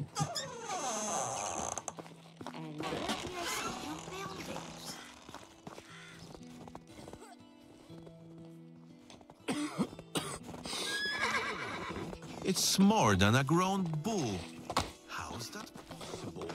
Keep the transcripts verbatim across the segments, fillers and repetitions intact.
And now here's some buildings. It's more than a grown bull. How's that possible?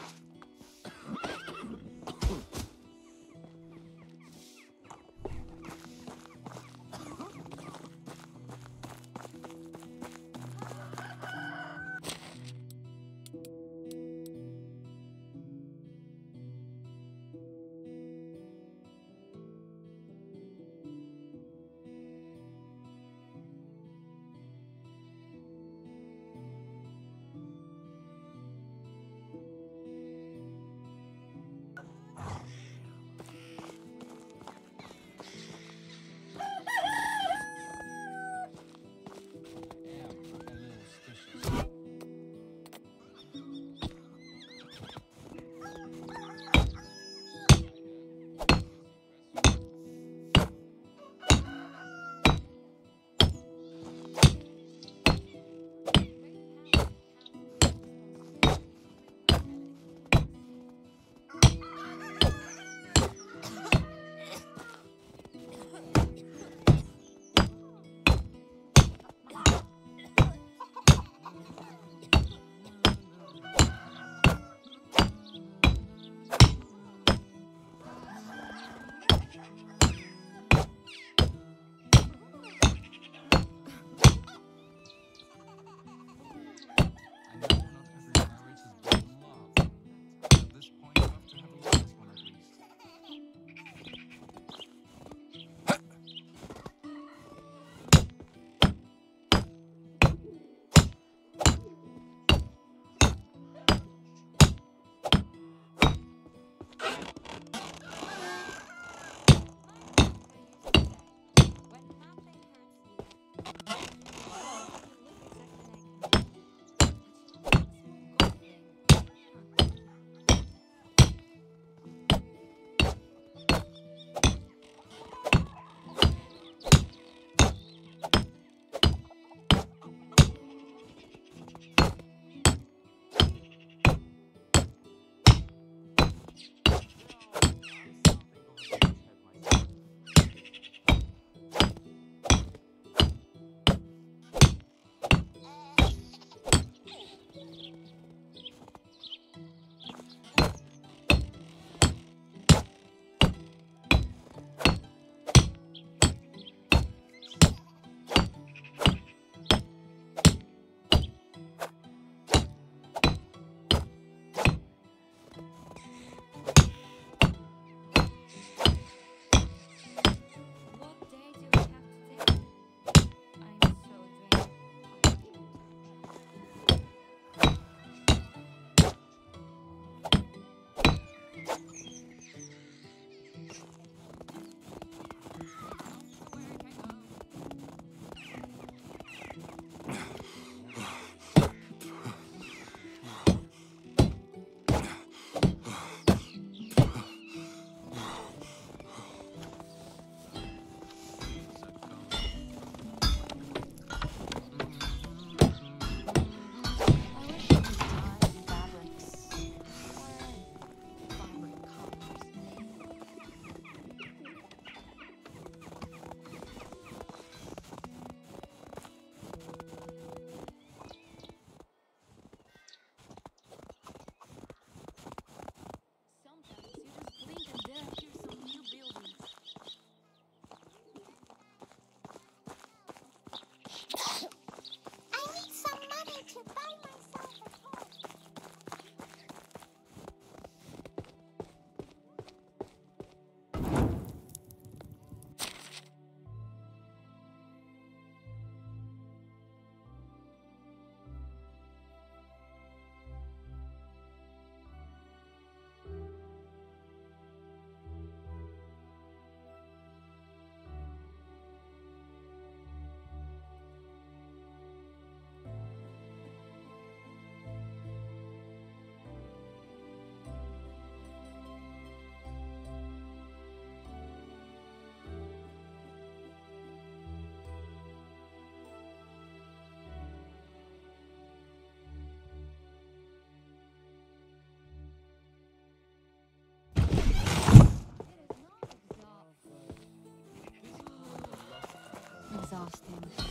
exhausting.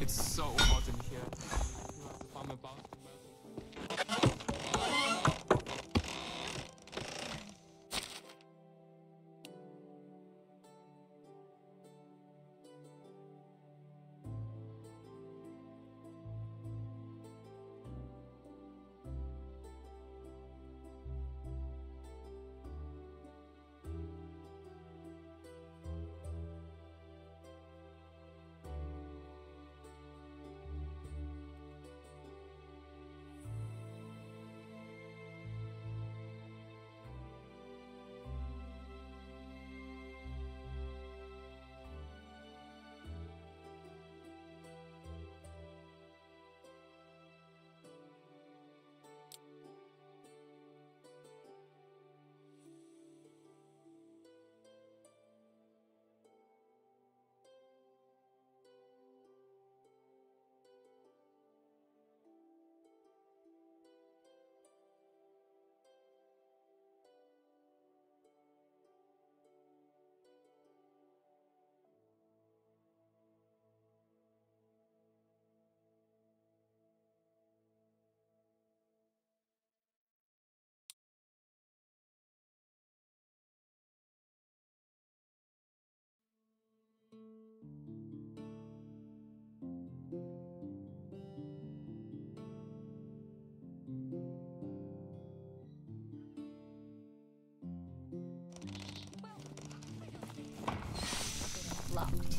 It's so hot in here. You have to find my bathroom. Locked.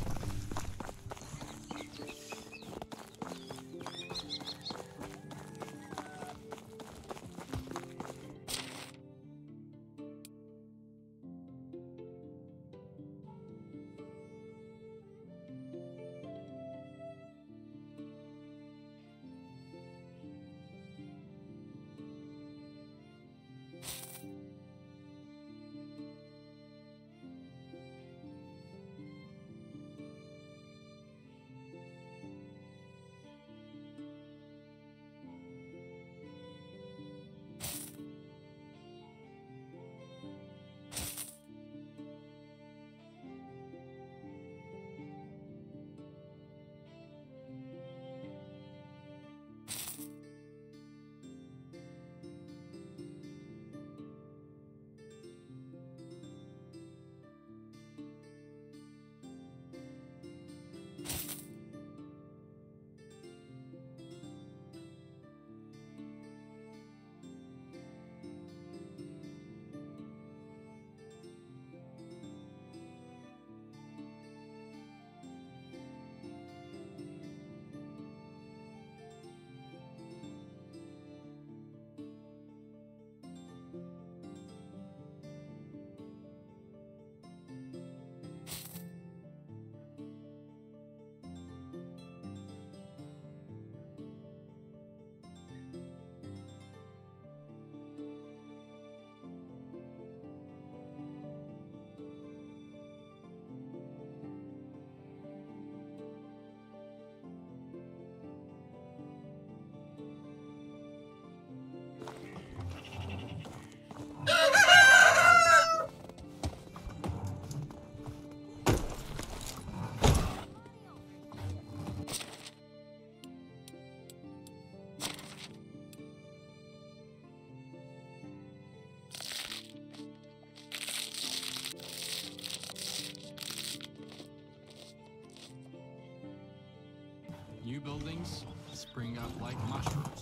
New buildings spring up like mushrooms.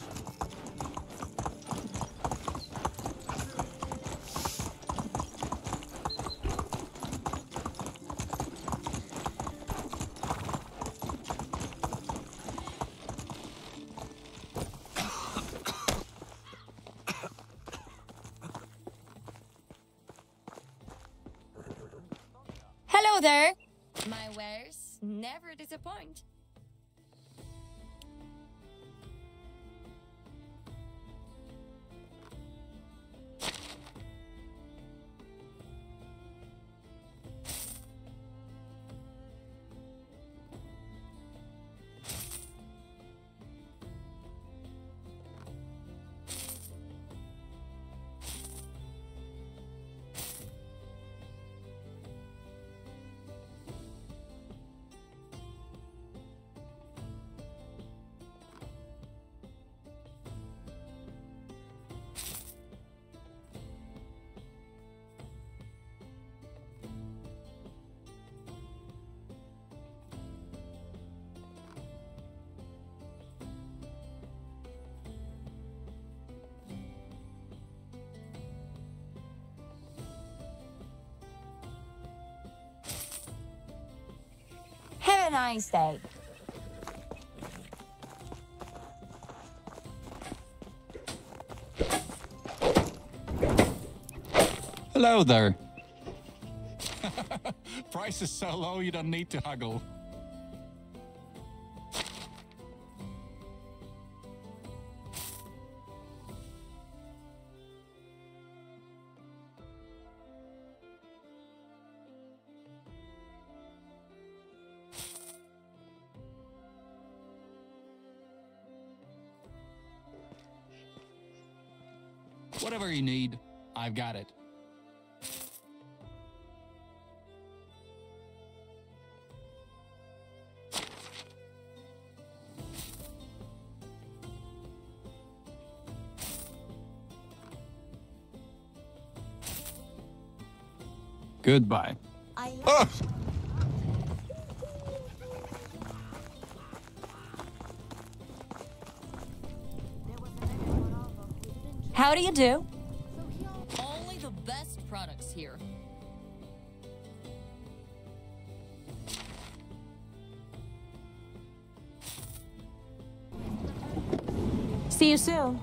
Hello there. My wares never disappoint. nice day. Hello there. Price is so low you don't need to haggle. Whatever you need, I've got it. Goodbye. I oh! How do you do? Only the best products here. See you soon.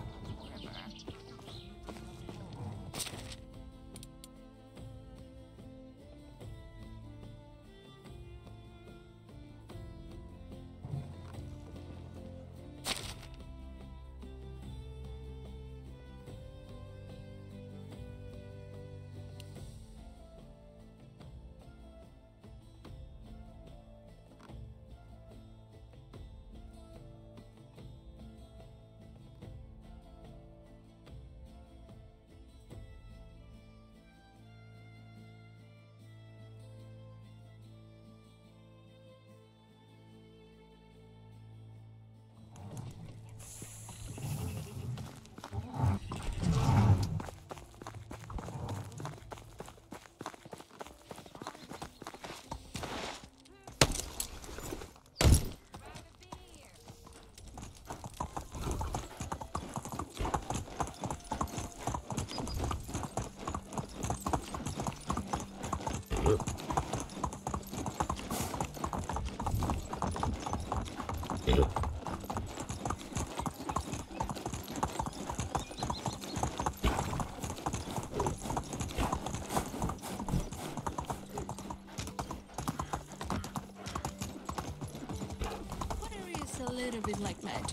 Like magic.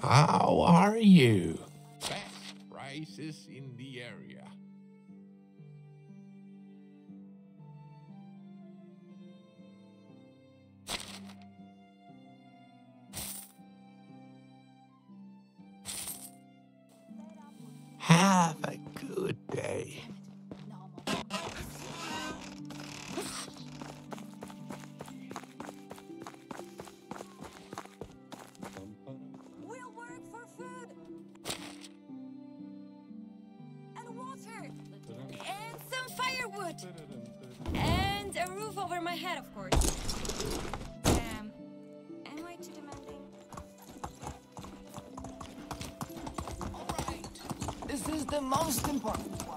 How are you? Best prices in the area. And a roof over my head, of course. Damn. Am I too demanding? All right. This is the most important one.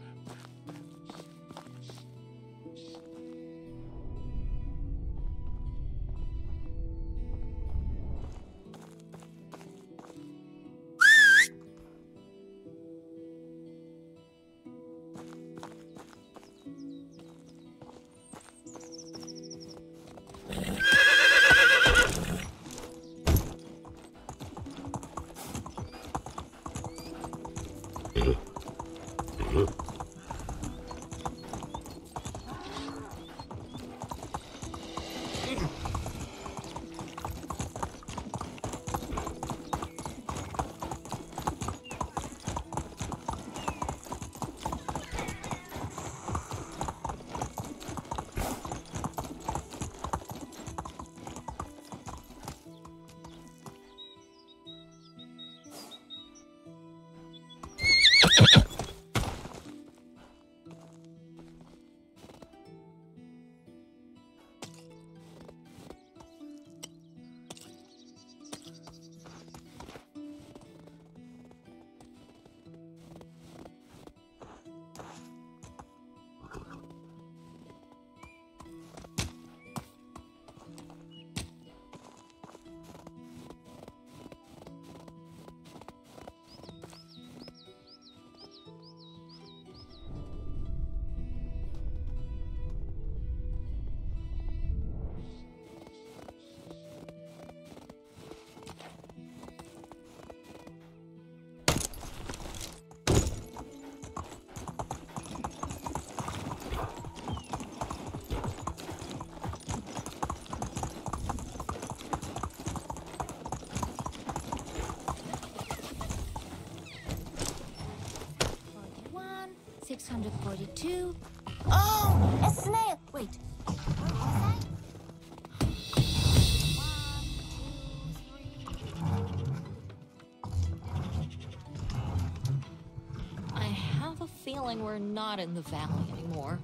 six forty-two. Oh, a snail! Wait. I have a feeling we're not in the valley anymore.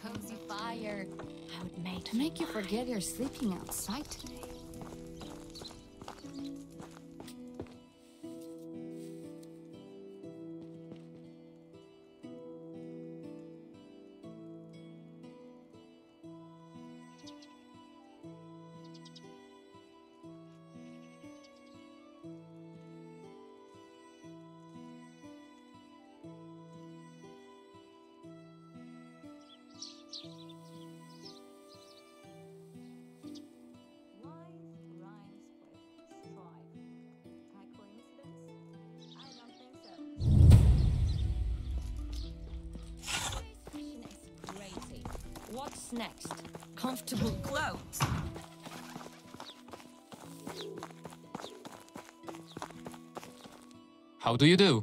cozy fire. I would make to make you forget you're sleeping outside today. What's next? Comfortable clothes. How do you do?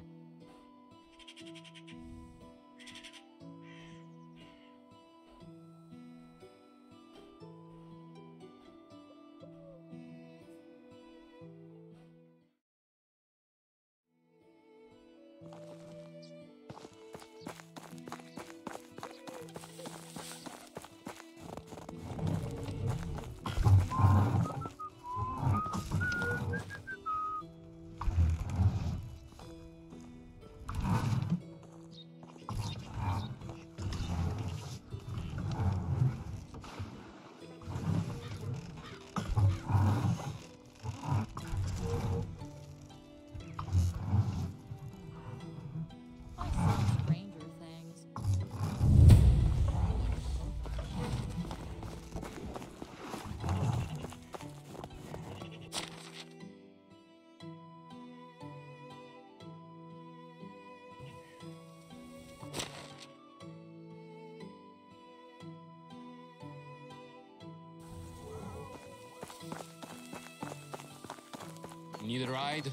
Need a ride?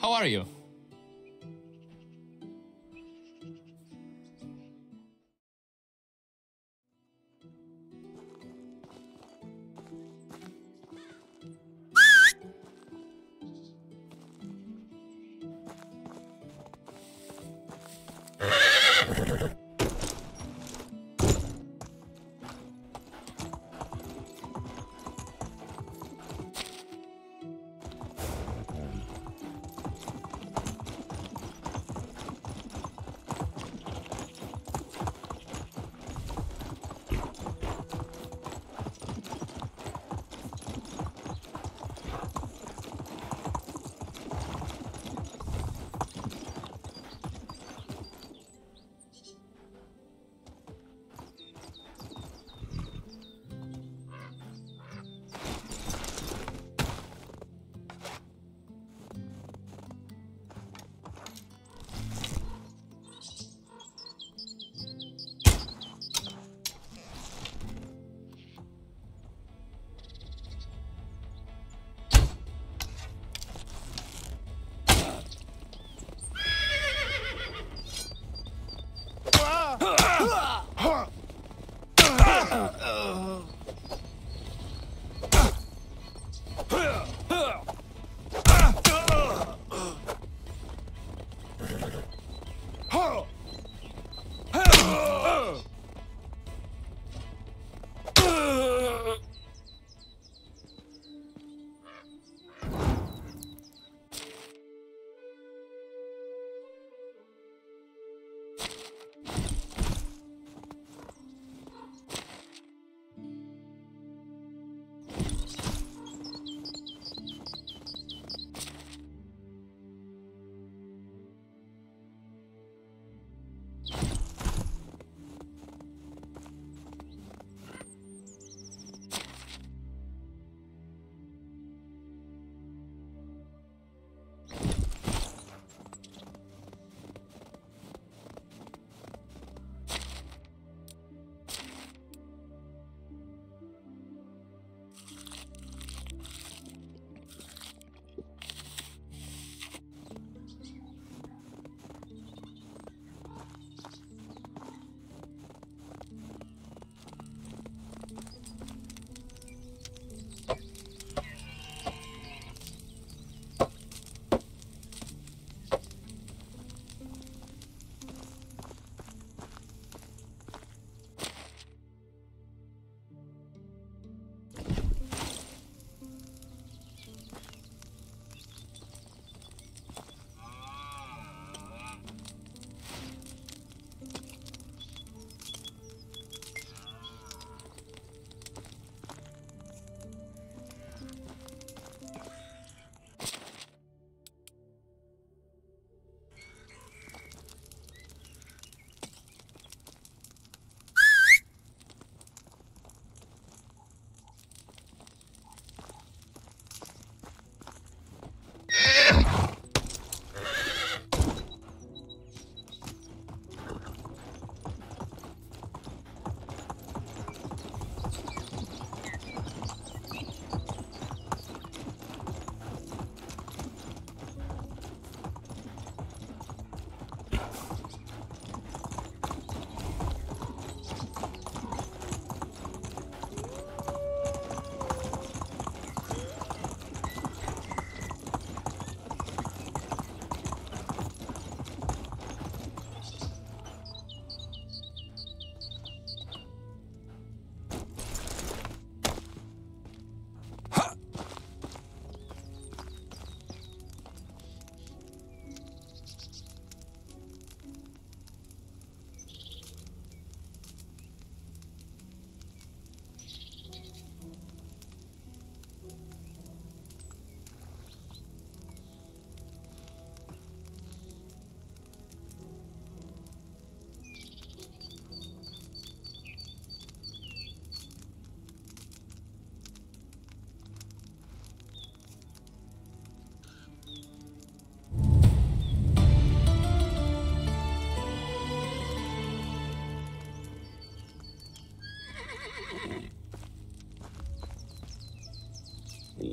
How are you?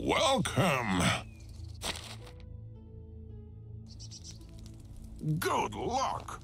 Welcome. Good luck.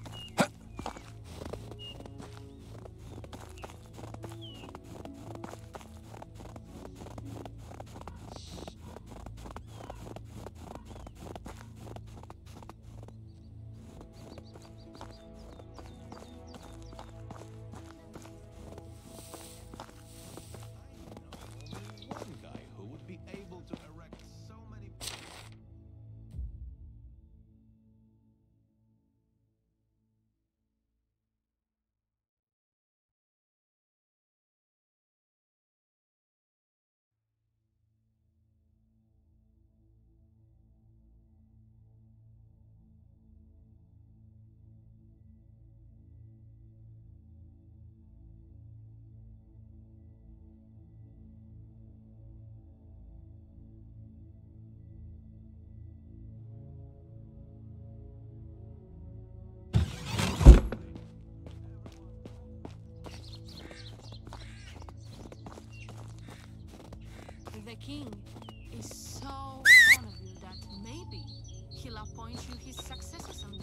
The king is so proud of you that maybe he'll appoint you his successor someday.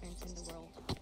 developments in the world.